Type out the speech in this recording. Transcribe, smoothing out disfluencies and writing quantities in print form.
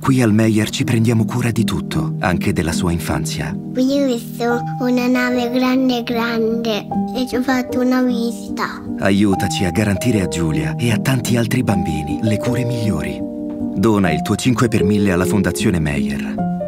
Qui al Meyer ci prendiamo cura di tutto, anche della sua infanzia. Io ho visto una nave grande grande e ci ho fatto una visita. Aiutaci a garantire a Giulia e a tanti altri bambini le cure migliori. Dona il tuo 5 per 1000 alla Fondazione Meyer.